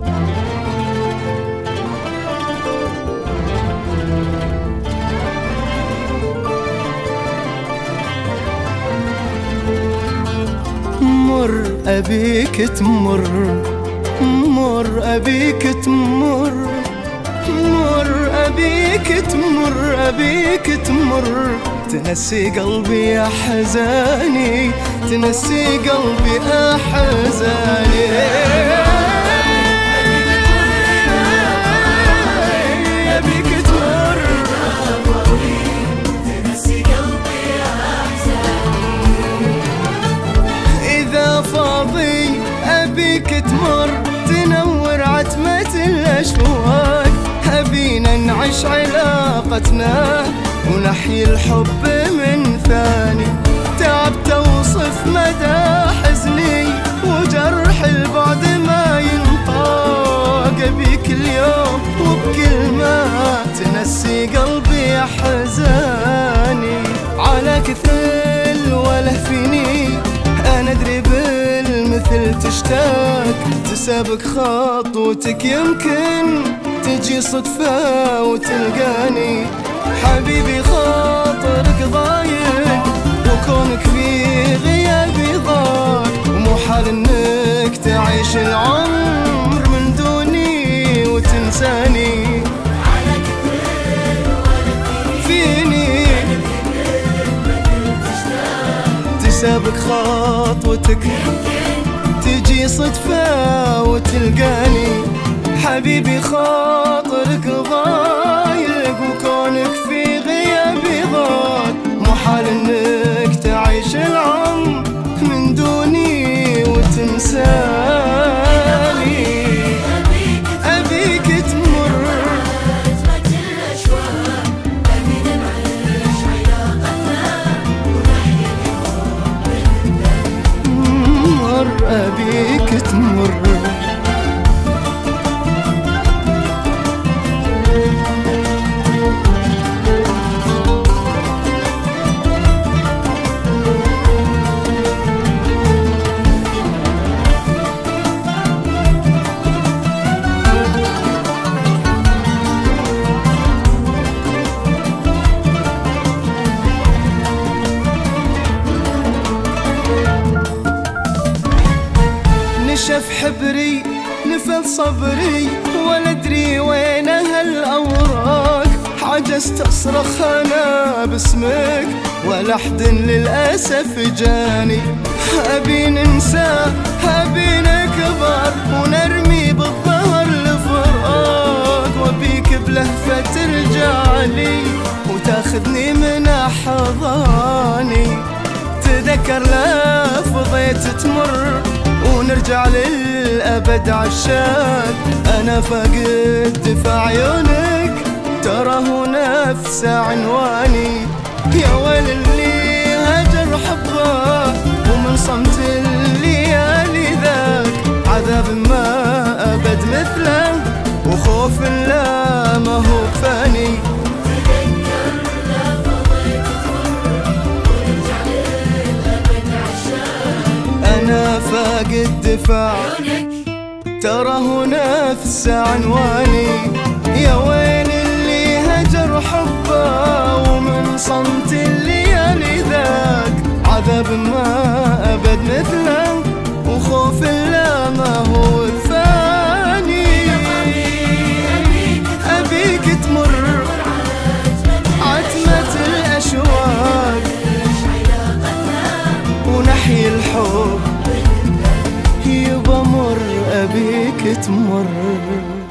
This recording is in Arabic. مر أبيك تمر، مر أبيك تمر، مر أبيك تمر، أبيك تمر، تنسي قلبي أحزاني، تنسي قلبي أحزاني. أبيك تمر تنور عتمة الأشواق، أبينا نعيش علاقتنا ونحيي الحب من ثاني. تعب توصف مدى حزني وجرح البعد ما ينطاق، أبيك اليوم وبكل ما تنسي قلبي أحزاني. على كثل وله فيني أنا أدري مثل تشتاق، تسابق خطوتك يمكن تجي صدفة وتلقاني. حبيبي خاطرك ضايق وكونك في غيابي ضاق، ومو حال انك تعيش العمر من دوني وتنساني. تسابق خطوتك تجي صدفة وتلقاني. حبيبي خاطرك ضايق وكونك في غيابي ضاق، مو حال انك تعيش العمر من دوني وتنساني. أبيك تمر أبيك تمر، نشف حبري نفل صبري ولا ادري وين هالاوراق، عجزت اصرخ انا باسمك ولا حد للاسف جاني. ابي ننسى ابي نكبر ونرمي بالظهر الفراق، وابيك بلهفه ترجع لي وتاخذني من احضاني. تذكر لا فضيت تمر ونرجع للأبد عشاق، أنا فقدت في عيونك تراه نفس عنواني. يا ويل اللي هجر حبه ومن صمت الليالي ذاك، عذاب ما أبد مثله وخوف لا ما هو فاني. فاق الدفاع تراه نفس عنواني. يا ويل اللي هجر حبه ومن صمت الليالي ذاك، عذاب ما أبد مثله وخوف لا ما هو الثاني. أبيك تمر عتمة الأشواق ونحيي الحب، يبا مر أبيك تمر.